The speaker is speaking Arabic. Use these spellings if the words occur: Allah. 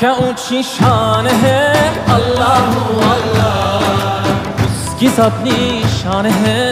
كأوتشي شانه الله والله مسكي صدني شانه